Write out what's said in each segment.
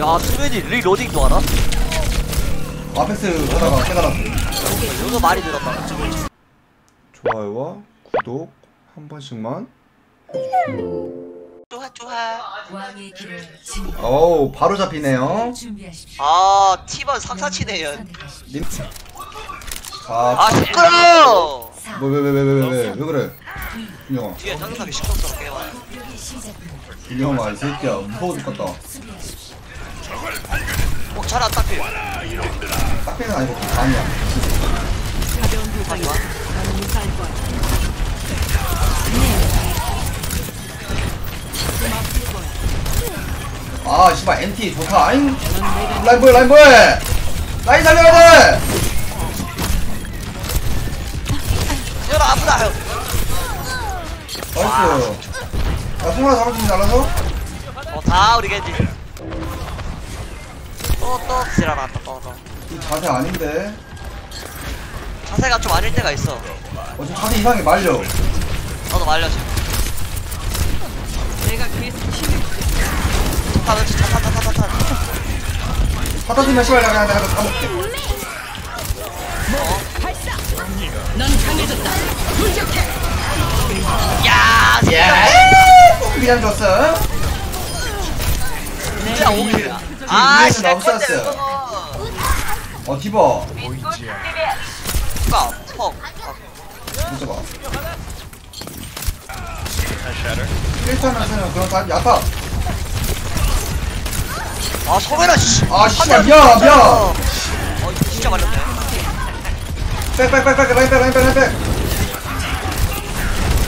야, 투맨이 리로딩도 알아? 아펙스 하다가 깨달았어. 이거 말이 들었다. 좋아요와 구독 한 번씩만 해주시고. 좋아 좋아. 어우 바로 잡히네요. 아 팀원 상사치네요. 아 시끄러워. 왜 그래? 김영아. 뒤에 장난하기 시끄럽다. 김영아 이 새끼야 무서워 죽겠다. 어 잘아 딱필. 딱필은 아니고 아니야. 아 씨발 NT 좋다. 아잉 라인보이 라인보이 라인 달려가봐. 여러 아프다. 나이스. 야 송아라 잡아주지 잘라서. 어다 우리 겐지. 또또 지랄한다 또또. 이 자세 아닌데. 자세가 좀 아닐 때가 있어. 어 지금 자세 이상해 말려. 나도 말려 지금. 내가 계속 힘을 받아주면 시발 나가 내가 다 먹게. 넌 강해졌다. 공격해. 야, 예. 미안 줬어. 야, 오케이. 아, 너무 쌌어. 어, 티버. 봐, 턱. 진짜 봐. 1탄 하세요. 그럼 다 야파. 아 소매라 씨. 아 씨발 미안. 어 진짜 말렸네. 백백백백 라인백.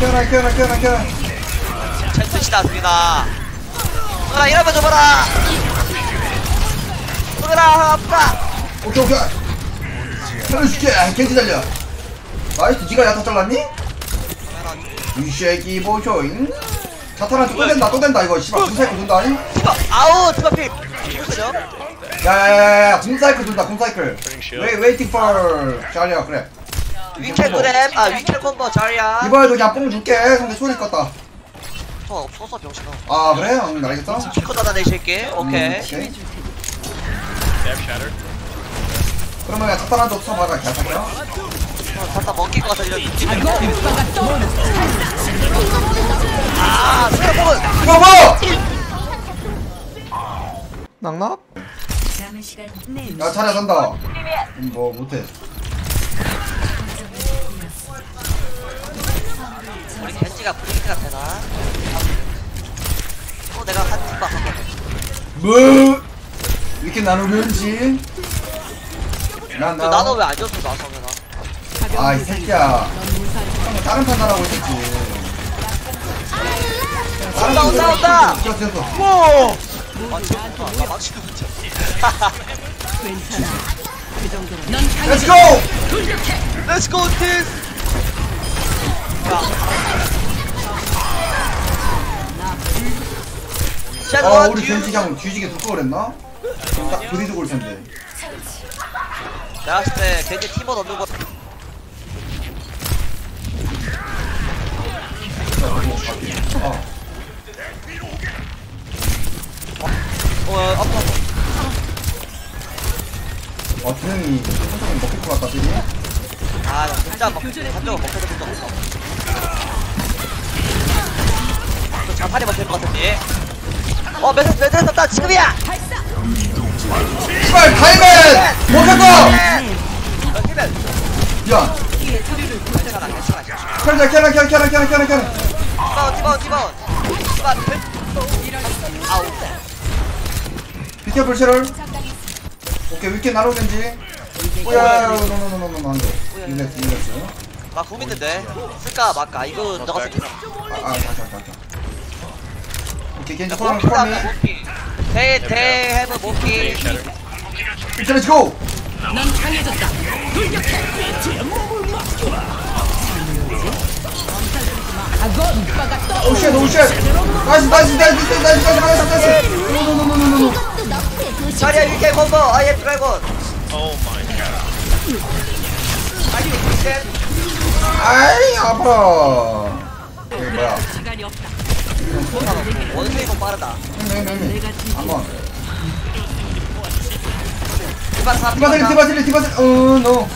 깨어나. 잘 쓰시다 소매라. 소매라 이러면 줘봐라. 소매라 아빠. 오케이. 살려줄게. 겐지 달려. 나이스. 니가 야타 잘랐니? 이 새끼 보쇼잉. 자탄아 또 된다 이거 씨발 궁사이클 돈다. 아니? 아우 트마피 죽었어. 야야야야 궁사이클 돈다 궁사이클. 웨이팅 for 자리야. 그래 위켈 그램. 아 위켈 콤보 자리야. 이번에도 그냥 뽕 줄게. 근데 소리 껐다. 저 없어서 병신아. 아 그래? 응 알겠어. 키커다다 내 새끼. 오케이. 그러면 그냥 자탄 한도 쳐봐라. 자탄이야 살짝 먹힐 것 같아. 아, 스냅볼! 낙낙? 야, 차례 산다. 뭐, 못해. 우리 겐지가 브레이크가 되나? 또 내가 한 팀 막 한다. 뭐? 이렇게 나누는지? 나도 왜 안 줬어, 나서는. 아, 이 새끼야. 다른 판단하고 있었지. 온다. 오! 나 막히고 있지. 괜찮아. 그 정도로. Let's go. Let's go this. 아, 우리 전지장 뒤지게 두꺼워 그랬나? 딱 그리고 올 텐데. 나왔을 때 걔네 팀원 없는 거. 어, 기능이 한쪽은 먹힐 것 같다, 지금? 아, 나 진짜 한쪽은 먹혀도 될 것 같다. 저 장판이 먹힐 것 같은데? 어, 매트에서 딱 지금이야! 시발, 타이맨! 먹혔어! 타이맨! 야! 켜라, 켜라! 디바운! 아우! 비켜볼 채널! 오케이 위켓 나로겐지. 오야 노노노노노 안돼. 인렉스 나 고민인데 쓸까 말까 이거 너가 쓸게. 아아아아 오케이 겐지 포함 포함해. 대대 해보 모키 일단 렛츠고. 난 강해졌다. 돌격해. 오쉣 오쉣. 나이스. 노노노노노노 자리야 이렇게 콤보. 아예 드래곤. 오 마이 갓. 아이 아파. 이거 뭐야? 원세이버 빠르다. 한번 디바슬리 디바슬리 디바슬리 어노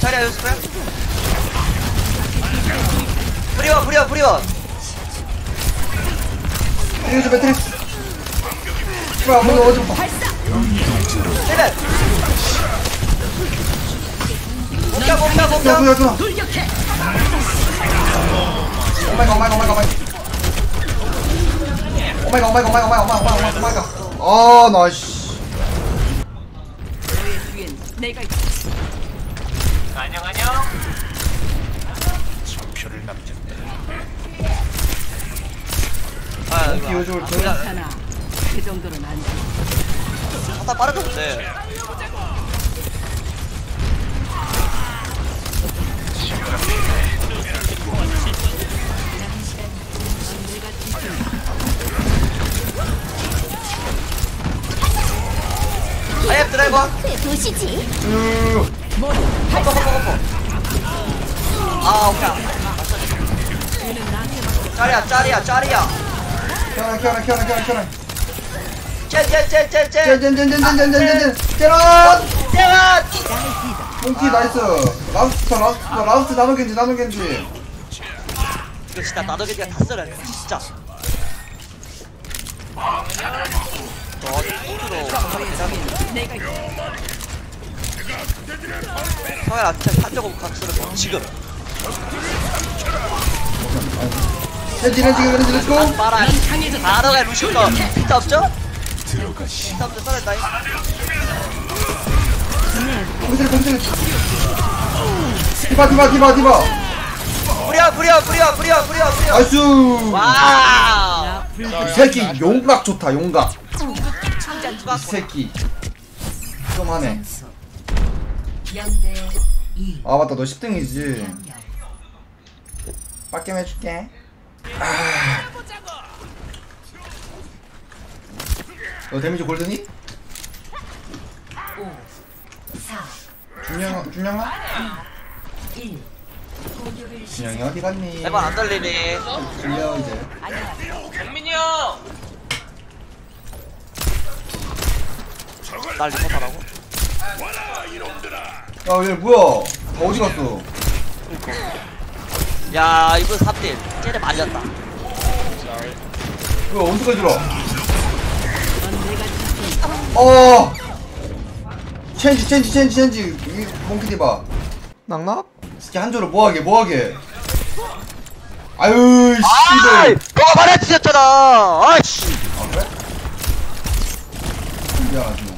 자리야 요스프야 브리원 브리원 브리원 이거 배트리스 봐 뭔가 어디 봐 세븐 봅다 봅다 봅다 돌격해 오마이갓 오마이갓 오마이갓 오마이갓 오마이갓 오마이갓 아, 나 씨. 안녕 안녕. 좌표를 남겼다. 아, 비워줄 거야. 그 정도는 안 돼. 하다 빠르겠는데. 아이앱 드라이버 도시지 아 오케이 짜리야 짜리야 짜리야 켜라 켜라 켜라 켜라 켜라 쟤 몽키 나이스 라우스터 라우스터 라우스 나노겐지 나노겐지 이거 진짜 나노겐지가 다 써라 진짜 서야 진짜 한적으로 각수를 지금 현진은 지금 현진 렛츠고 빨아 바로가 루시커 피트 없죠? 피트 없죠 서야 다잉 공세를 디바 디바 디바 디바 뿌려 뿌려 뿌려 뿌려 뿌려 뿌려 아이슈 와우 이 새끼 용각 좋다 용각 이 새끼 좀 하네. 아 맞다 너 10등이지. 빡겜 해줄게. 아. 너 데미지 골드니? 준영아? 준영이 어디 갔니? 대박 안 달리네. 들려 이제. 경민이 형. 날 리포터라고? 야 얘 뭐야 다 어디갔어 그니까 야 이번 3딜 쟤네 많이 갔다 왜 언제까지 들어 어 체인지 몽키디바 낙낙? 새끼 한조로 뭐하게 아유 씨발 너가 말해주셨잖아 아이씨 아 그래? 미안하지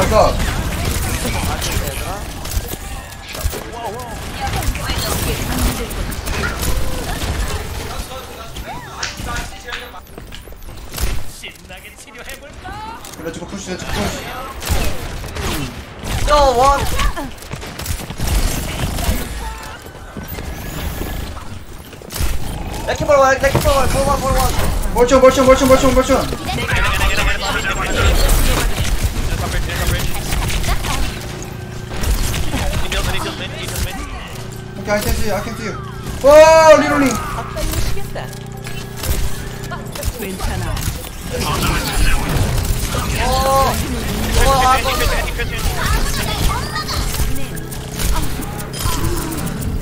오마이갓 그래 지금 푸시 원 레키볼 원 멀쩡 오케이, I can see you. 와, 리롤링. 아빠 이기겠다. 괜찮아.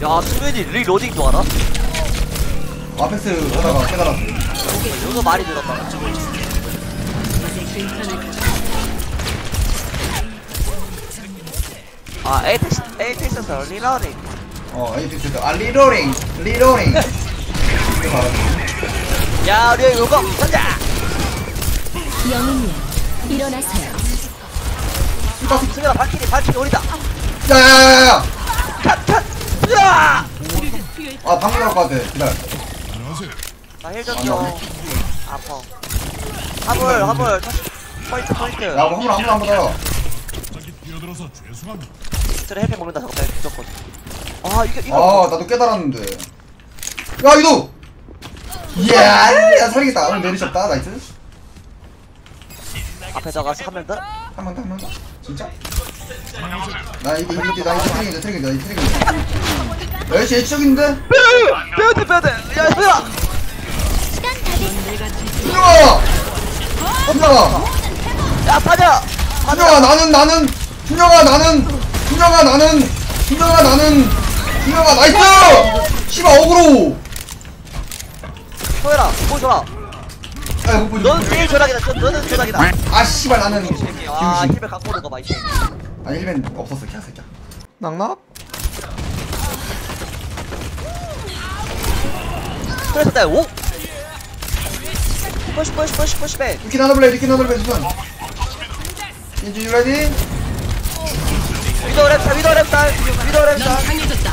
야, 수면이 리로딩도 알아? 아펙스 하다가 깨달았어. 이거 말이 들었다. 아, 에이펙스에서 리로딩. 에이펙스 아 리로링. 야, 우리 이거 가자. 영웅님, 일어나세요. 이거 승현아, 발키리 오리다. 야야야야. 컷. 야. 아, 방금 나올 것 같아. 기다려. 나 헬전이요. 아파. 화물. 포인트. 야, 화물. 저기 뛰어들어서 죄송합니다. 저래 해피 먹는다. 저거 무조건. 아 이거 나도 깨달았는데 야 이도 이야 야 살리겠다 오늘 내리셨다 나이스 앞에다가 3명 더? 1명 더? 진짜? 나 이거 힘들게 나 이거 트랙인데 트랙인데 나 트랙인데 나 역시 H쪽인데? 빼야돼 빼야돼 야 빼야! 준영아! 준영아! 야 빠져! 준영아 나는 준영아 나이스! 씨발 어그로! 소해라 보여줘라 너는 제일 절약이다 너는 절약이다 아 씨발 나는 아 힐백 갖고 오는거 봐 이씨 아 힐백 없었어 개새끼야 낙낙? 그래서 나 오! 푸시 이렇게 나눠볼래 이렇게 나눠볼래 주선 인지 유라디 위더 랩타 강해졌다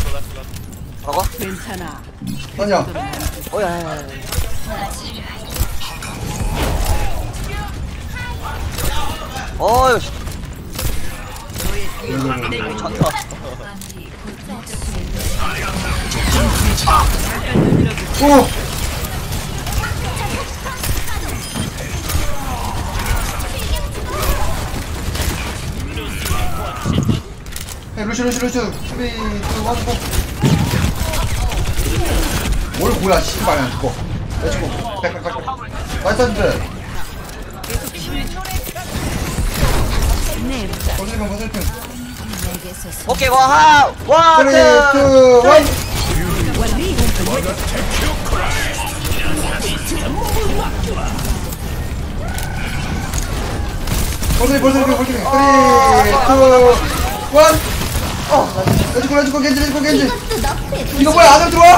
먹어? 괜찮아 아니야 오야야야야 어휴 전투 오! 야 루시 준비 좀 와주고 뭘 뭐야 씨발 안 죽어 내 죽어 나이스한데 거슬핑 오케이 와하 원, 투, 원 거슬핑 3, 2, 1 내주고 겐지 이거 뭐야 안으로 들어와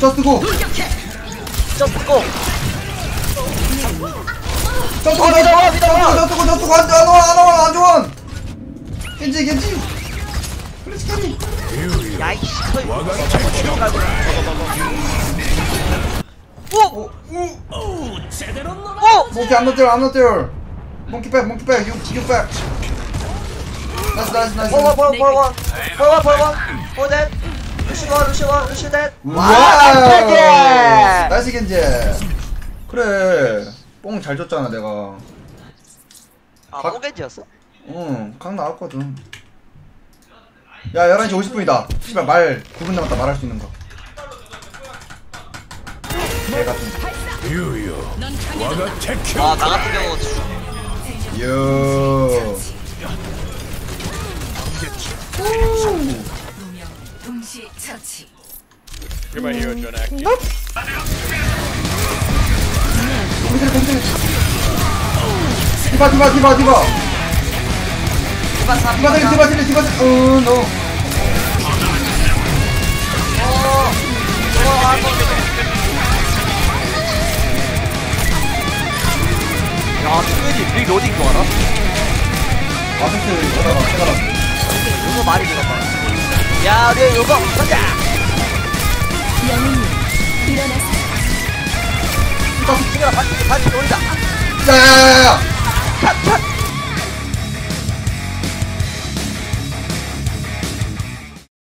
저스고 안좋아 안좋아 겐지 플래시 캐리 야이씨 오 제대로 놀아 몽키 안노때려 몽키백 유백 나이스 보라 루시와 와우 나이스 겐지 그래 뽕 잘 줬잖아 내가 아 뽕 겐지였어? 응 각 나왔거든 야 11시 50분이다 씨발 말 9분 남았다 말할 수 있는 거 개같은 아 나 같은 경우 요 동시 처치. 그만 이어 전화. 디바 야, 우리 요거 가자. 영웅님, 일어나세요. 이거 죽여라, 반칙, 반칙, 놀이다. 야,